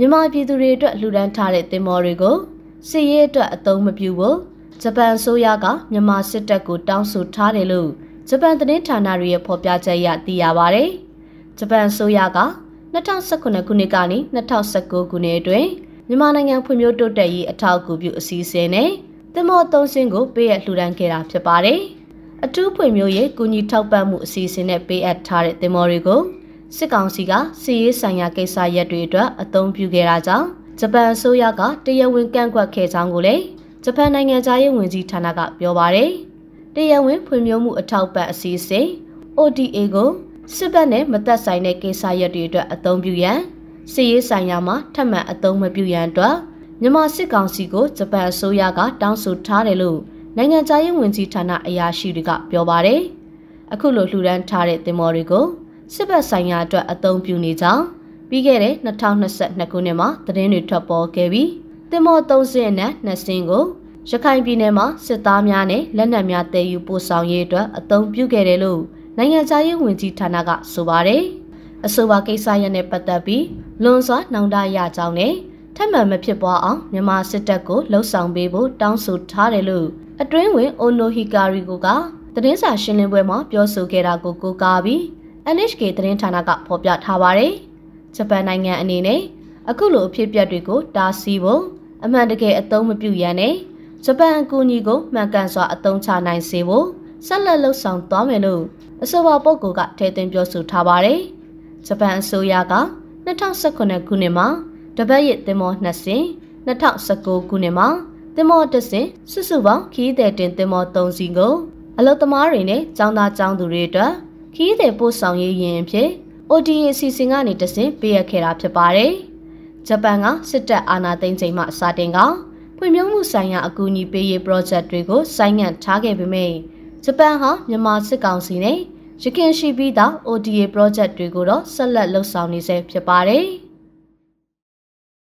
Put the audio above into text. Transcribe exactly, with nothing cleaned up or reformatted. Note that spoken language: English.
Myanmar people reader Ludan Tarit de Morigo, see it at Tomapubo, Japan Soyaga, Myanmar Sitaku down so Tarilu, Japan the Netanaria Popiataya Diaware, Japan Soyaga, Natal Sakuna Kunigani, Natal Saku Gunedwe, Yamanangan Pumyoto Dei at Talgubu Sisene, the Morton Single Bay at Ludan Kera Tapare, a two Pumyoye Guni Talbamu Sisene Bay at Tarit de Morigo. Sikansiga, see Sanyake Saya Dredra, a Tom Pugeraja, Japan Soyaga, Dea Winkanqua Kesangule, Japan Nangazayan Winzi Tanaga, Yobare, Dea Win Pumyomu a Taupa Sise, O D A Go, Sibane, Matasaneke Saya Dredra, a Tom Buyan, see Sanyama, Tama a Tom Buyandra, Nama Sikansigo, Japan Soyaga, down so Tarelu, Nangazayan Winzi Tana Ayashiriga, Yobare, Akulo Luran Taret de Morigo. Siba Sanya to Atom Punita, Bigere, Natana Set Nakunema, the Renu Topo Kevi, the Moto Zena, Nasingo, Shakai Binema, Setamiane, Lenamiate, Yupo Sanyeta, Atom Pugerelu, Nayazaya Winti Tanaga, Subare, Asubake Sayane Patabi, Lonsa, Nanda Yazane, Tama Mepipoa, Nema Setako, Losang Bebo, Downsu Tarelu, a dreamway, Ono Hikari Guga, the Nesa Shinwema, Yosu Gerago Gabi. N H K သတင်းဌာနက ဖော်ပြထားပါတယ် Japan နိုင်ငံအနေနဲ့ အခုလိုအဖြစ်အပျက်တွေကို တားဆီးဖို့ အမှန်တကယ်အသုံးမပြုရန်နဲ့ Japan အကူအညီကို မှန်ကန်စွာ အသုံးချနိုင်စေဖို့ ဆက်လက်လှုပ်ဆောင်သွားမယ်လို့ အဆိုပါပုဂ္ဂိုလ်က ထည့်သွင်းပြောဆိုထားပါတယ် Japan အစိုးရက ၂၀၁၇ ခုနှစ်မှာ တပတ်ရစ်သင်္ဘော ၂ စင်း ၂၀၁၉ ခုနှစ်မှာ သင်္ဘော တစ် စင်း စုစုပေါင်း ခီးသည်တင်သင်္ဘော ၃ စီးကို အလုပ်သမားတွေနဲ့ ကျောင်းသားကျောင်းသူတွေအတွက် He the Bosangi O D A Singani Tessin, Beakera Pare, Japanga, Sita Anna Tenzema Satinga, Pumyomu Sanya Aguni Bay Project Rigo, Sangan Tage Bime, Japanga, Yamas Councine, Chicken Shibida, O D A Project Rigoro, Salat Losani Pare.